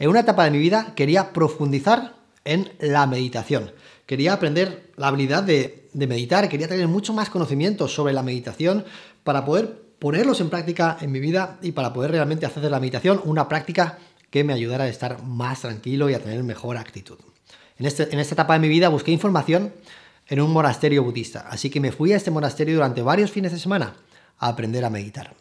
En una etapa de mi vida quería profundizar en la meditación. Quería aprender la habilidad de meditar, quería tener mucho más conocimiento sobre la meditación para poder ponerlos en práctica en mi vida y para poder realmente hacer de la meditación una práctica que me ayudara a estar más tranquilo y a tener mejor actitud. En esta etapa de mi vida busqué información en un monasterio budista, así que me fui a este monasterio durante varios fines de semana a aprender a meditar.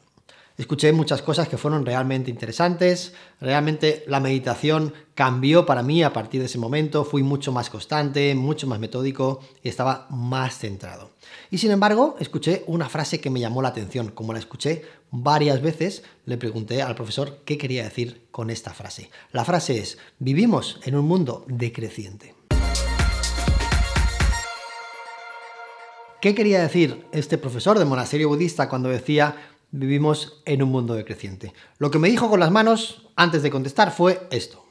Escuché muchas cosas que fueron realmente interesantes, realmente la meditación cambió para mí a partir de ese momento, fui mucho más constante, mucho más metódico y estaba más centrado. Y sin embargo, escuché una frase que me llamó la atención, como la escuché varias veces, le pregunté al profesor qué quería decir con esta frase. La frase es: vivimos en un mundo decreciente. ¿Qué quería decir este profesor del monasterio budista cuando decía vivimos en un mundo decreciente? Lo que me dijo con las manos antes de contestar fue esto.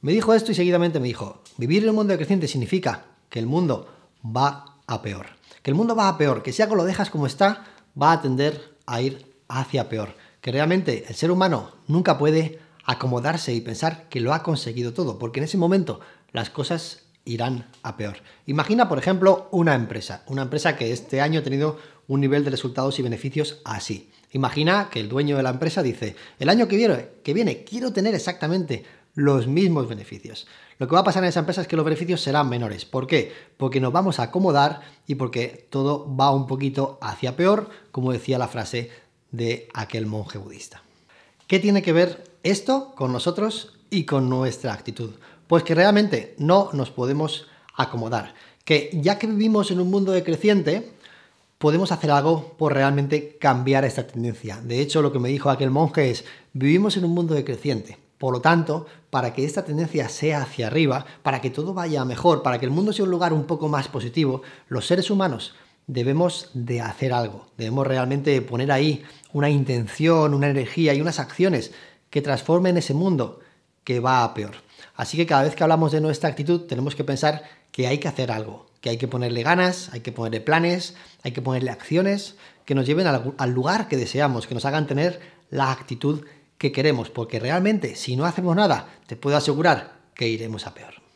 Me dijo esto y seguidamente me dijo: vivir en un mundo decreciente significa que el mundo va a peor. Que el mundo va a peor, que si algo lo dejas como está, va a tender a ir hacia peor. Que realmente el ser humano nunca puede acomodarse y pensar que lo ha conseguido todo, porque en ese momento las cosas irán a peor. Imagina, por ejemplo, una empresa que este año ha tenido un nivel de resultados y beneficios así. Imagina que el dueño de la empresa dice: el año que viene quiero tener exactamente los mismos beneficios. Lo que va a pasar en esa empresa es que los beneficios serán menores. ¿Por qué? Porque nos vamos a acomodar y porque todo va un poquito hacia peor, como decía la frase de aquel monje budista. ¿Qué tiene que ver esto con nosotros y con nuestra actitud? Pues que realmente no nos podemos acomodar. Que ya que vivimos en un mundo decreciente, podemos hacer algo por realmente cambiar esta tendencia. De hecho, lo que me dijo aquel monje es: vivimos en un mundo decreciente. Por lo tanto, para que esta tendencia sea hacia arriba, para que todo vaya mejor, para que el mundo sea un lugar un poco más positivo, los seres humanos debemos de hacer algo. Debemos realmente poner ahí una intención, una energía y unas acciones que transformen ese mundo que va a peor. Así que cada vez que hablamos de nuestra actitud tenemos que pensar que hay que hacer algo, que hay que ponerle ganas, hay que ponerle planes, hay que ponerle acciones que nos lleven al lugar que deseamos, que nos hagan tener la actitud que queremos, porque realmente si no hacemos nada, te puedo asegurar que iremos a peor.